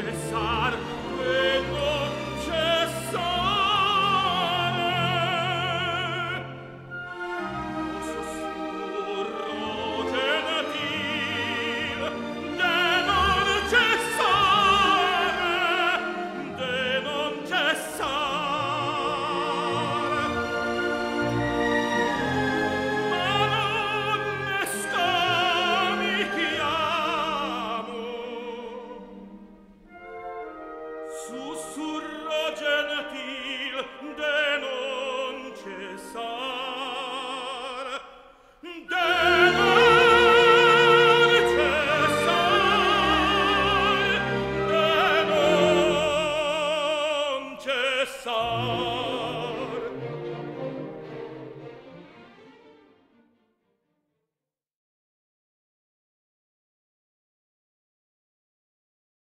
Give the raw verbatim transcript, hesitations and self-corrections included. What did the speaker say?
Sussurro gentil de